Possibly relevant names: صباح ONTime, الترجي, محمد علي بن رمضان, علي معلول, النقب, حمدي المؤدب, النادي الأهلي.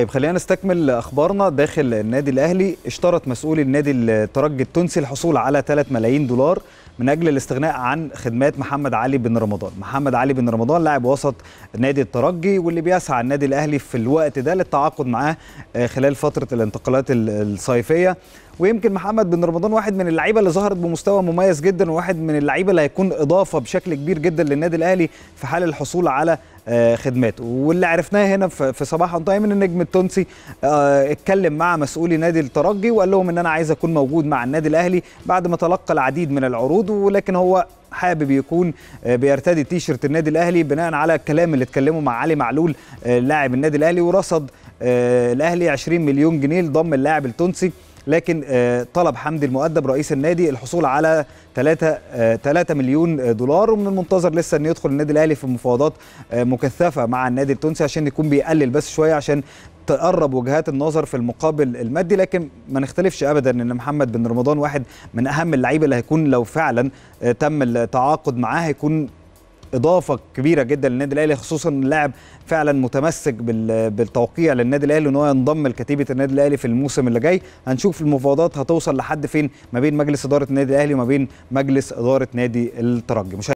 طيب خلينا نستكمل اخبارنا داخل النادي الاهلي. اشترط مسؤولي النادي الترجي التونسي الحصول على 3 ملايين دولار من اجل الاستغناء عن خدمات محمد علي بن رمضان. محمد علي بن رمضان لاعب وسط نادي الترجي واللي بيسعى النادي الاهلي في الوقت ده للتعاقد معاه خلال فتره الانتقالات الصيفيه، ويمكن محمد بن رمضان واحد من اللعيبه اللي ظهرت بمستوى مميز جدا، وواحد من اللعيبه اللي هيكون اضافه بشكل كبير جدا للنادي الاهلي في حال الحصول على خدماته. واللي عرفناه هنا في صباح عن طريق من النجم التونسي اتكلم مع مسؤولي نادي الترجي وقال لهم ان انا عايز اكون موجود مع النادي الاهلي بعد ما تلقى العديد من العروض، ولكن هو حابب يكون بيرتدي تيشيرت النادي الاهلي بناء على الكلام اللي اتكلمه مع علي معلول لاعب النادي الاهلي، ورصد الاهلي 20 مليون جنيه لضم اللاعب التونسي، لكن طلب حمدي المؤدب رئيس النادي الحصول على 3 مليون دولار، ومن المنتظر لسه ان يدخل النادي الاهلي في مفاوضات مكثفه مع النادي التونسي عشان يكون بيقلل بس شويه عشان تقرب وجهات النظر في المقابل المادي. لكن ما نختلفش ابدا ان محمد بن رمضان واحد من اهم اللعيبه اللي هيكون لو فعلا تم التعاقد معاه هيكون اضافه كبيره جدا للنادي الاهلي، خصوصا اللاعب فعلا متمسك بالتوقيع للنادي الاهلي ان هو ينضم لكتيبه النادي الاهلي في الموسم اللي جاي. هنشوف المفاوضات هتوصل لحد فين ما بين مجلس اداره النادي الاهلي وما بين مجلس اداره نادي الترجي.